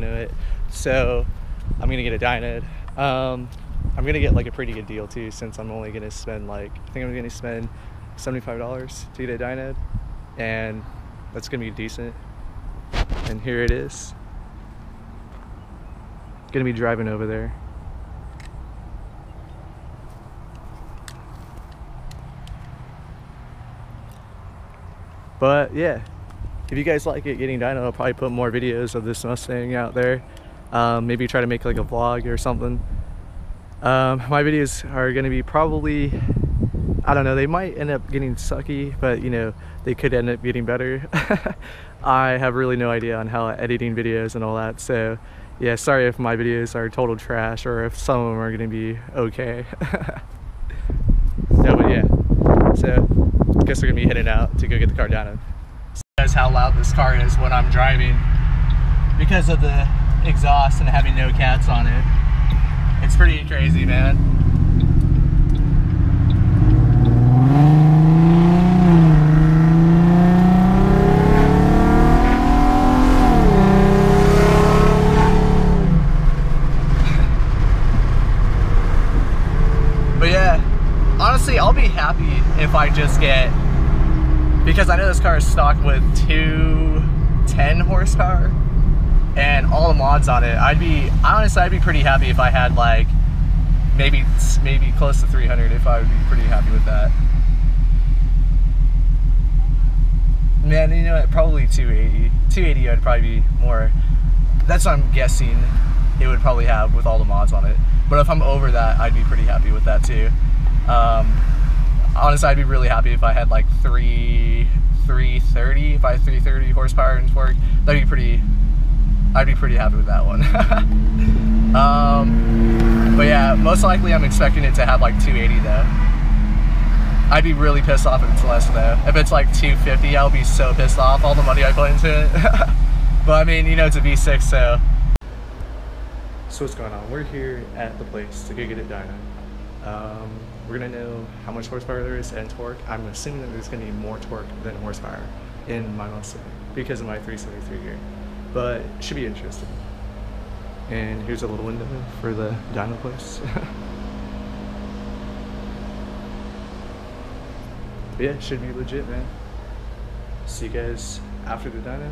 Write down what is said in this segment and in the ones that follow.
dyno it, so I'm gonna get it dynoed. I'm gonna get like a pretty good deal too, since I'm only gonna spend like, I think I'm gonna spend $75 to get it dynoed, and that's gonna be decent. And here it is. Gonna be driving over there. But yeah, if you guys like it getting dynoed, I'll probably put more videos of this Mustang out there. Maybe try to make like a vlog or something. My videos are gonna be probably, I don't know, they might end up getting sucky, but you know, they could end up getting better. I have really no idea on how editing videos and all that, so yeah, sorry if my videos are total trash or if some of them are gonna be okay. No, but yeah, so I guess we're gonna be heading out to go get the car dynoed. That's how loud this car is when I'm driving because of the exhaust and having no cats on it. It's pretty crazy, man. But yeah, honestly, I'll be happy if I just get, because I know this car is stock with 210 horsepower and all the mods on it, I'd be pretty happy if I had like maybe close to 300. If I would be pretty happy with that, man. You know what, probably 280 I'd probably be more, that's what I'm guessing it would probably have with all the mods on it. But if I'm over that, I'd be pretty happy with that too. Honestly, I'd be really happy if I had like 330, if I had 330 horsepower and torque. I'd be pretty happy with that one. But yeah, most likely I'm expecting it to have like 280 though. I'd be really pissed off if it's less though. If it's like 250, I'll be so pissed off, all the money I put into it. But I mean, you know, it's a V6, so. So what's going on? We're here at the place to go get it dynoed. We're gonna know how much horsepower there is and torque. I'm assuming that there's gonna be more torque than horsepower in my Mustang because of my 373 gear. But it should be interesting. And here's a little window for the dyno place. Yeah, it should be legit, man. See you guys after the dyno.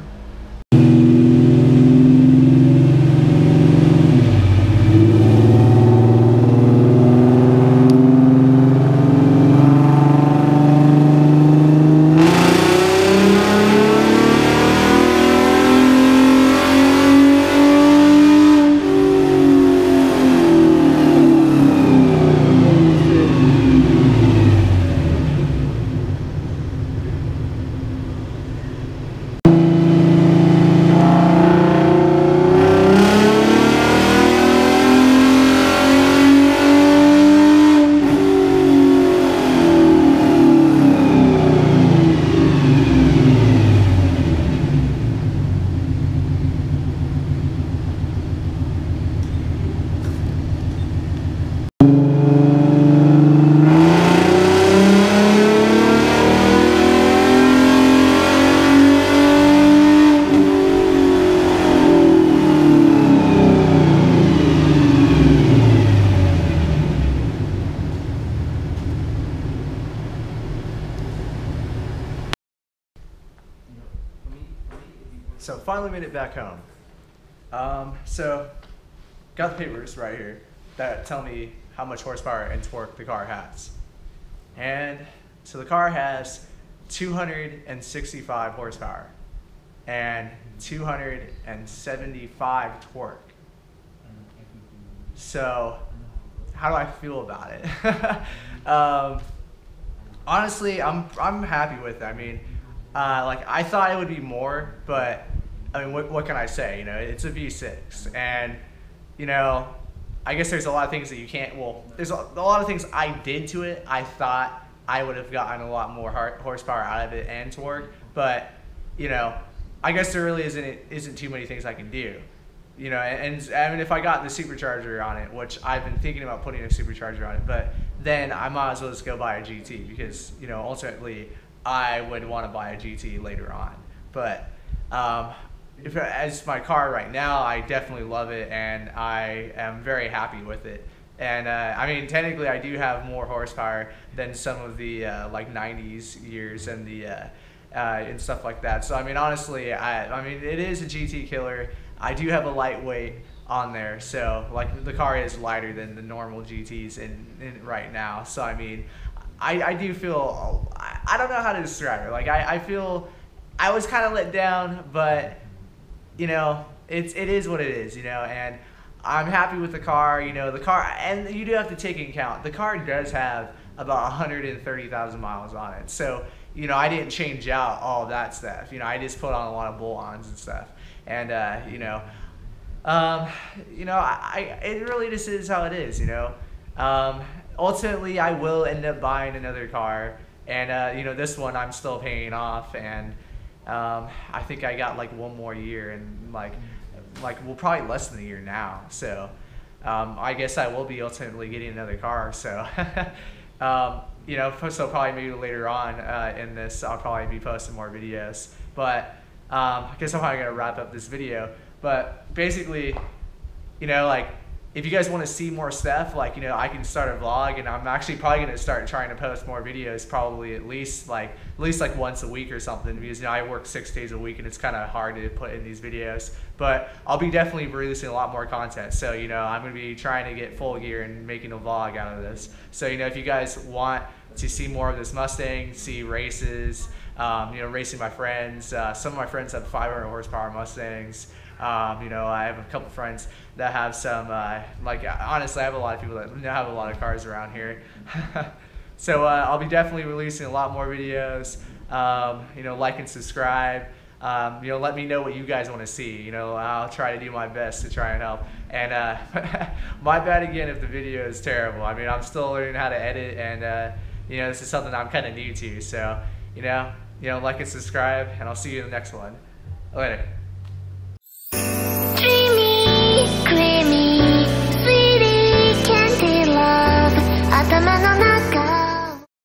So finally made it back home. So got the papers right here that tell me how much horsepower and torque the car has. And so the car has 265 horsepower and 275 torque. So how do I feel about it? Honestly, I'm happy with it. I mean, like I thought it would be more, but I mean, what can I say? You know, it's a V6, and you know, I guess there's a lot of things that you can't. Well, there's a lot of things I did to it. I thought I would have gotten a lot more horsepower out of it and torque, but you know, I guess there really isn't too many things I can do. You know, and I mean, if I got the supercharger on it, which I've been thinking about putting a supercharger on it, but then I might as well just go buy a GT because you know, ultimately, I would want to buy a GT later on. But as my car right now, I definitely love it, and I am very happy with it. And I mean, technically, I do have more horsepower than some of the like '90s years and the and stuff like that. So I mean, honestly, I mean, it is a GT killer. I do have a lightweight on there, so like the car is lighter than the normal GTs in right now. So I mean, I do feel, I don't know how to describe it. Like I feel I was kind of let down, but you know, it is what it is, you know, and I'm happy with the car, you know, the car, and you do have to take into account, the car does have about 130,000 miles on it, so, you know, I didn't change out all that stuff, you know, I just put on a lot of bolt-ons and stuff, and, you know, it really just is how it is, you know, ultimately, I will end up buying another car, and, you know, this one I'm still paying off, and, I think I got like one more year, and like well, probably less than a year now, so I guess I will be ultimately getting another car, so you know, so probably maybe later on in this I'll probably be posting more videos, but I guess I'm probably gonna wrap up this video. But basically, you know, like if you guys want to see more stuff, like, you know, I can start a vlog, and I'm actually probably going to start trying to post more videos, probably at least like once a week or something, because, you know, I work 6 days a week and it's kind of hard to put in these videos, but I'll be definitely releasing a lot more content. So, you know, I'm going to be trying to get full gear and making a vlog out of this. So, you know, if you guys want to see more of this Mustang, see races, you know, racing my friends, some of my friends have 500 horsepower Mustangs. You know, I have a couple friends that have some, like, honestly, I have a lot of people that have a lot of cars around here. So I'll be definitely releasing a lot more videos. You know, like and subscribe. You know, let me know what you guys want to see. You know, I'll try to do my best to try and help. And my bad again if the video is terrible. I mean, I'm still learning how to edit, and, you know, this is something I'm kind of new to. So, you know, like and subscribe, and I'll see you in the next one. Later.